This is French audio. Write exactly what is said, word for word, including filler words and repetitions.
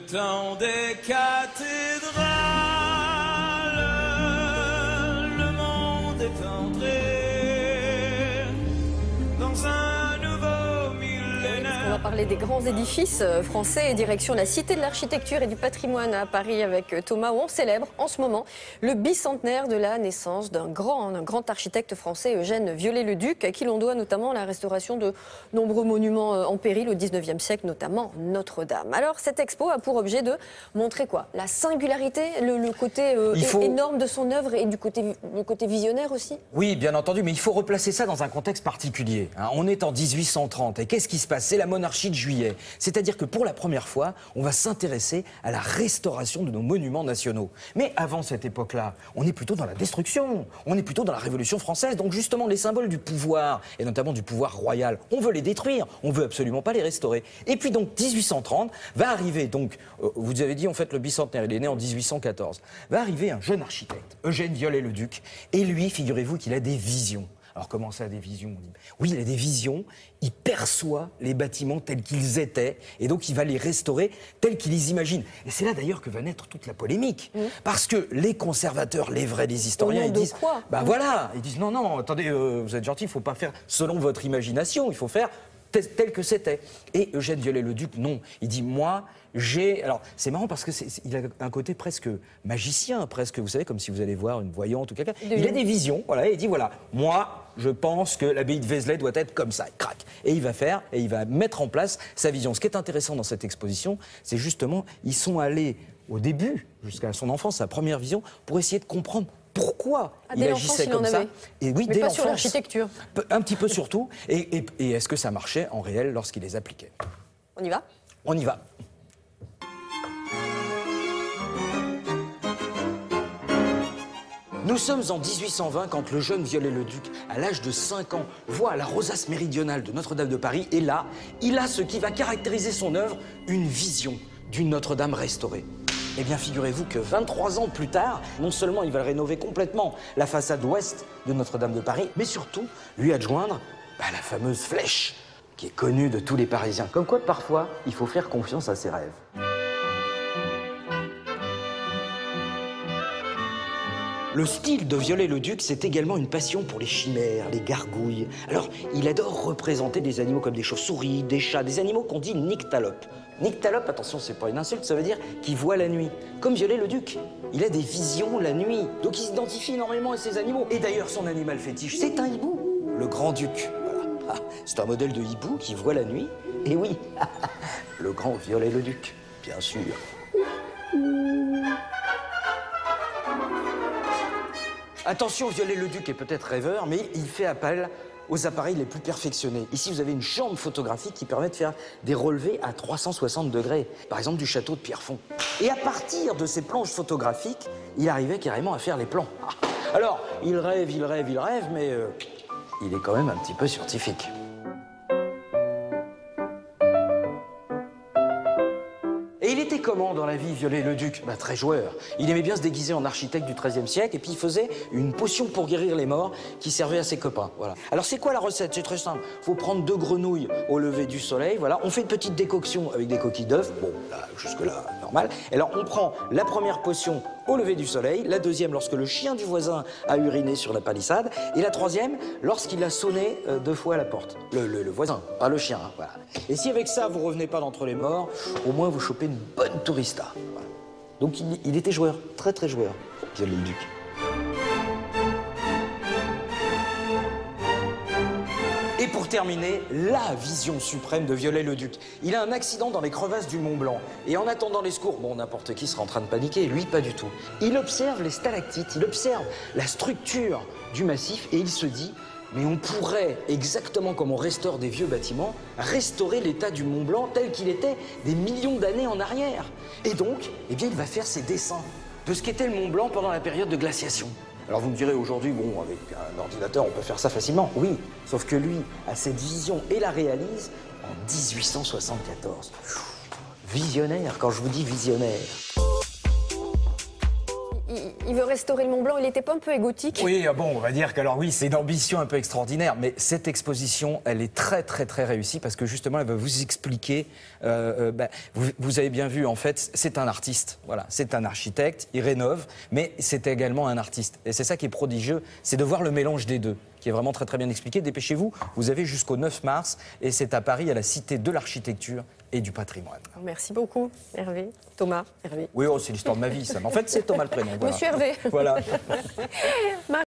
le temps des cathédrales, le monde est entré dans un nouveau millénaire. On va parler des grands édifices français et direction la Cité de l'Architecture et du Patrimoine à Paris avec Thomas, où on célèbre en ce moment le bicentenaire de la naissance d'un grand, d'un grand architecte français, Eugène Viollet-le-Duc, à qui l'on doit notamment la restauration de nombreux monuments en péril au dix-neuvième siècle, notamment Notre-Dame. Alors cette expo a pour objet de montrer quoi? La singularité, le, le côté euh, faut... énorme de son œuvre et du côté, le côté visionnaire aussi? Oui, bien entendu, mais il faut replacer ça dans un contexte particulier. On est en dix-huit cent trente et qu'est-ce qui se passe? C'est la monarchie de Juillet. C'est-à-dire que pour la première fois, on va s'intéresser à la restauration de nos monuments nationaux. Mais avant cette époque-là, on est plutôt dans la destruction, on est plutôt dans la Révolution française, donc justement les symboles du pouvoir, et notamment du pouvoir royal, on veut les détruire, on veut absolument pas les restaurer. Et puis donc dix-huit cent trente va arriver, donc euh, vous avez dit en fait le bicentenaire, il est né en dix-huit cent quatorze, va arriver un jeune architecte, Eugène Viollet-le-Duc, et lui, figurez-vous qu'il a des visions. Alors comment ça, des visions? Oui, il a des visions, il perçoit les bâtiments tels qu'ils étaient, et donc il va les restaurer tels qu'il les imagine. Et c'est là d'ailleurs que va naître toute la polémique, mmh. parce que les conservateurs, les vrais, les historiens, ils disent... Quoi bah mmh. voilà, ils disent non, non, attendez, euh, vous êtes gentil, il ne faut pas faire selon votre imagination, il faut faire... tel que c'était. Et Eugène Viollet-le-Duc, non. Il dit, moi, j'ai... Alors, c'est marrant parce qu'il a un côté presque magicien, presque, vous savez, comme si vous allez voir une voyante ou quelqu'un. De... Il a des visions, voilà, et il dit, voilà, moi, je pense que l'abbaye de Vézelay doit être comme ça, crac. Et il va faire, et il va mettre en place sa vision. Ce qui est intéressant dans cette exposition, c'est justement, ils sont allés au début, jusqu'à son enfance, sa première vision, pour essayer de comprendre pourquoi ah, il agissait comme ça. Et oui, mais dès pas sur l'architecture. Un petit peu surtout. Et, et, et est-ce que ça marchait en réel lorsqu'il les appliquait? On y va? On y va. Nous sommes en dix-huit cent vingt quand le jeune Viollet-le-Duc, à l'âge de cinq ans, voit la rosace méridionale de Notre-Dame de Paris. Et là, il a ce qui va caractériser son œuvre, une vision d'une Notre-Dame restaurée. Eh bien, figurez-vous que vingt-trois ans plus tard, non seulement il va rénover complètement la façade ouest de Notre-Dame de Paris, mais surtout lui adjoindre bah, la fameuse flèche qui est connue de tous les Parisiens. Comme quoi, parfois, il faut faire confiance à ses rêves. Le style de Viollet-le-Duc, c'est également une passion pour les chimères, les gargouilles. Alors, il adore représenter des animaux comme des chauves-souris, des chats, des animaux qu'on dit nyctalopes. Nyctalope, attention, c'est pas une insulte, ça veut dire qu'il voit la nuit. Comme Viollet-le-Duc, il a des visions la nuit, donc il s'identifie énormément à ces animaux. Et d'ailleurs, son animal fétiche, c'est un hibou, le grand-duc. Voilà. Ah, c'est un modèle de hibou qui voit la nuit, et oui, le grand Viollet-le-Duc, bien sûr. Attention, Viollet-le-Duc est peut-être rêveur, mais il fait appel aux appareils les plus perfectionnés. Ici, vous avez une chambre photographique qui permet de faire des relevés à trois cent soixante degrés, par exemple du château de Pierrefonds. Et à partir de ces planches photographiques, il arrivait carrément à faire les plans. Alors, il rêve, il rêve, il rêve, mais euh, il est quand même un petit peu scientifique. Et il était comment dans la vie, Viollet-le-Duc? Bah, très joueur. Il aimait bien se déguiser en architecte du treizième siècle et puis il faisait une potion pour guérir les morts qui servait à ses copains. Voilà. Alors c'est quoi la recette? C'est très simple. Faut prendre deux grenouilles au lever du soleil. Voilà. On fait une petite décoction avec des coquilles d'œufs. Bon, là, jusque-là, normal. Et alors on prend la première potion au lever du soleil, la deuxième lorsque le chien du voisin a uriné sur la palissade et la troisième lorsqu'il a sonné euh, deux fois à la porte. Le, le, le voisin, pas le chien. Hein, voilà. Et si avec ça, vous revenez pas d'entre les morts, au moins vous chopez une bonne tourista. Voilà. Donc il, il était joueur, très très joueur, Viollet-le-Duc. Et pour terminer, la vision suprême de Viollet-le-Duc. Il a un accident dans les crevasses du Mont-Blanc. Et en attendant les secours, bon, n'importe qui sera en train de paniquer, lui, pas du tout. Il observe les stalactites, il observe la structure du massif et il se dit... Mais on pourrait, exactement comme on restaure des vieux bâtiments, restaurer l'état du Mont-Blanc tel qu'il était des millions d'années en arrière. Et donc, eh bien, il va faire ses dessins de ce qu'était le Mont-Blanc pendant la période de glaciation. Alors vous me direz aujourd'hui, bon, avec un ordinateur, on peut faire ça facilement. Oui, sauf que lui a cette vision et la réalise en dix-huit cent soixante-quatorze. Visionnaire, quand je vous dis visionnaire. il, il veut restaurer le Mont-Blanc, il n'était pas un peu égotique? Oui, bon, on va dire qu'alors oui, c'est une ambition un peu extraordinaire, mais cette exposition, elle est très très très réussie parce que justement, elle va vous expliquer, euh, bah, vous, vous avez bien vu, en fait, c'est un artiste, voilà, c'est un architecte, il rénove, mais c'est également un artiste. Et c'est ça qui est prodigieux, c'est de voir le mélange des deux, qui est vraiment très très bien expliqué. Dépêchez-vous, vous avez jusqu'au neuf mars, et c'est à Paris, à la Cité de l'Architecture et du Patrimoine. Merci beaucoup, Hervé. Thomas, Hervé. Oui, oh, c'est l'histoire de ma vie, ça. En fait, c'est Thomas le prénom. Voilà. Monsieur Hervé. Voilà.